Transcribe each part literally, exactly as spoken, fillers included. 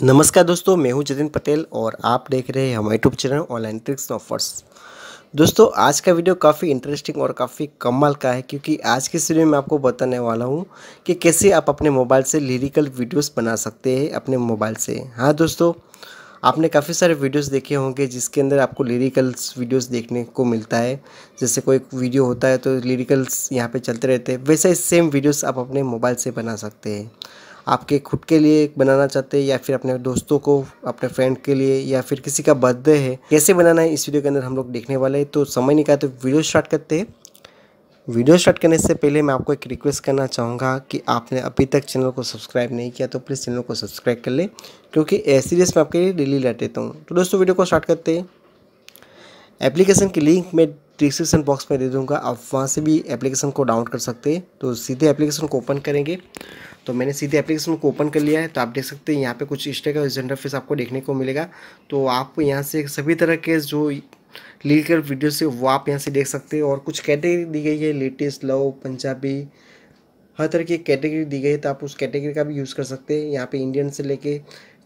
नमस्कार दोस्तों, मैं हूं जतिन पटेल और आप देख रहे हैं हमारे YouTube channel online tricks offers. दोस्तों, आज का वीडियो काफ़ी इंटरेस्टिंग और काफ़ी कमाल का है, क्योंकि आज की सीरीज में आपको बताने वाला हूं कि कैसे आप अपने मोबाइल से लिरिकल वीडियोस बना सकते हैं अपने मोबाइल से। हाँ दोस्तों, आपने काफ़ी सारे वीडियोस देखे होंगे जिसके अंदर आपको लिरिकल्स वीडियोस देखने को मिलता है। जैसे कोई वीडियो होता है तो लिरिकल्स यहाँ पे चलते रहते हैं, वैसे सेम वीडियोस आप अपने मोबाइल से बना सकते हैं। आपके खुद के लिए बनाना चाहते हैं या फिर अपने दोस्तों को, अपने फ्रेंड के लिए, या फिर किसी का बर्थडे है, कैसे बनाना है इस वीडियो के अंदर हम लोग देखने वाले हैं। तो समय निकालते वीडियो स्टार्ट करते हैं। वीडियो स्टार्ट करने से पहले मैं आपको एक रिक्वेस्ट करना चाहूँगा कि आपने अभी तक चैनल को सब्सक्राइब नहीं किया तो प्लीज़ चैनल को सब्सक्राइब कर लें, क्योंकि ऐसी वीडियोस मैं आपके लिए डेली ला देता हूँ। तो दोस्तों, वीडियो को स्टार्ट करते हैं। एप्लीकेशन की लिंक मैं डिस्क्रिप्शन बॉक्स में दे दूँगा, आप वहाँ से भी एप्लीकेशन को डाउनलोड कर सकते हैं। तो सीधे एप्लीकेशन को ओपन करेंगे। तो मैंने सीधे एप्लीकेशन को ओपन कर लिया है। तो आप देख सकते हैं यहाँ पर कुछ इस तरह का जेंडर फेस आपको देखने को मिलेगा। तो आप यहाँ से सभी तरह के जो लिरिकल वीडियो से वो आप यहाँ से देख सकते हैं, और कुछ कैटेगरी दी गई है, लेटेस्ट, लव, पंजाबी, हर तरह की कैटेगरी दी गई है। तो आप उस कैटेगरी का भी यूज़ कर सकते हैं। यहाँ पे इंडियन से लेके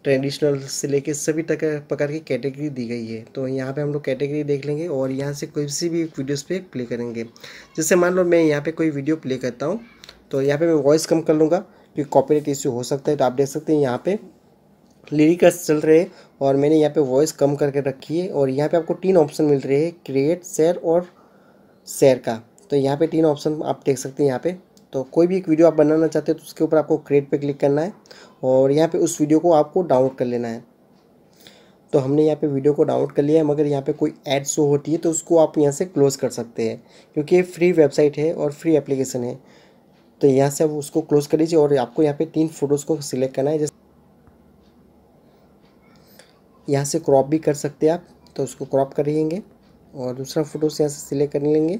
ट्रेडिशनल से लेके सभी तरह प्रकार की कैटेगरी दी गई है। तो यहाँ पे हम लोग कैटेगरी देख लेंगे और यहाँ से किसी भी वीडियोज़ पर प्ले करेंगे। जैसे मान लो मैं यहाँ पर कोई वीडियो प्ले करता हूँ, तो यहाँ पर मैं वॉइस कम कर लूँगा क्योंकि कॉपीराइट इश्यू हो सकता है। तो आप देख सकते हैं यहाँ पर लिरिक्स चल रहे हैं और मैंने यहाँ पे वॉइस कम करके रखी है। और यहाँ पे आपको तीन ऑप्शन मिल रहे हैं, क्रिएट, शेयर और शेयर का। तो यहाँ पे तीन ऑप्शन आप देख सकते हैं यहाँ पे। तो कोई भी एक वीडियो आप बनाना चाहते हो तो उसके ऊपर आपको क्रिएट पे क्लिक करना है और यहाँ पे उस वीडियो को आपको डाउनलोड कर लेना है। तो हमने यहाँ पे वीडियो को डाउनलोड कर लिया है, मगर यहाँ पे कोई ऐड शो होती है तो उसको आप यहाँ से क्लोज़ कर सकते हैं, क्योंकि ये फ्री वेबसाइट है और फ्री एप्लीकेशन है। तो यहाँ से आप उसको क्लोज़ कर लीजिए और आपको यहाँ पर तीन फ़ोटोज़ को सिलेक्ट करना है। यहाँ से क्रॉप भी कर सकते हैं आप, तो उसको क्रॉप कर लेंगे और दूसरा फ़ोटो से यहाँ से सिलेक्ट कर लेंगे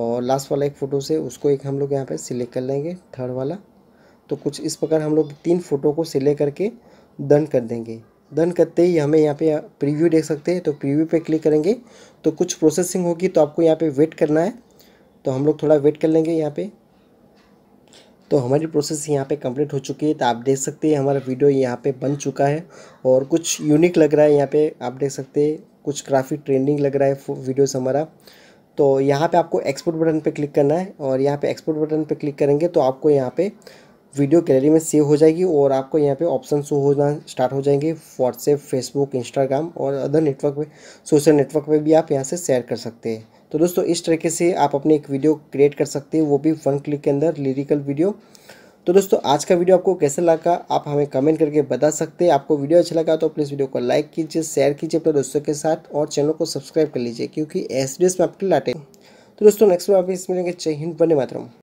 और लास्ट वाला एक फ़ोटो से उसको एक हम लोग यहाँ पे सिलेक्ट कर लेंगे, थर्ड वाला। तो कुछ इस प्रकार हम लोग तीन फ़ोटो को सिलेक्ट करके डन कर देंगे। डन करते ही हमें यहाँ पे प्रीव्यू देख सकते हैं, तो प्रीव्यू पे क्लिक करेंगे तो कुछ प्रोसेसिंग होगी। तो आपको यहाँ पर वेट करना है, तो हम लोग थोड़ा वेट कर लेंगे यहाँ पर। तो हमारी प्रोसेस यहाँ पे कंप्लीट हो चुकी है। तो आप देख सकते हैं हमारा वीडियो यहाँ पे बन चुका है और कुछ यूनिक लग रहा है। यहाँ पे आप देख सकते हैं कुछ काफ़ी ट्रेंडिंग लग रहा है वीडियोस हमारा। तो यहाँ पे आपको एक्सपोर्ट बटन पे क्लिक करना है और यहाँ पे एक्सपोर्ट बटन पे क्लिक करेंगे तो आपको यहाँ पे वीडियो गैलरी में सेव हो जाएगी और आपको यहाँ पे ऑप्शन शो होना स्टार्ट हो जाएंगे। व्हाट्सएप, फेसबुक, इंस्टाग्राम और अदर नेटवर्क पे, सोशल नेटवर्क पे भी आप यहाँ से शेयर कर सकते हैं। तो दोस्तों, इस तरीके से आप अपने एक वीडियो क्रिएट कर सकते हैं, वो भी वन क्लिक के अंदर, लिरिकल वीडियो। तो दोस्तों, आज का वीडियो आपको कैसा लगा आप हमें कमेंट करके बता सकते हैं। आपको वीडियो अच्छा लगा तो प्लीज़ वीडियो को लाइक कीजिए, शेयर कीजिए अपने दोस्तों के साथ और चैनल को सब्सक्राइब कर लीजिए, क्योंकि ऐसे वीडियोस में आपके लाते हैं। तो दोस्तों, नेक्स्ट में आप इसमें मिलेंगे। जय हिंद, वंदे मातरम।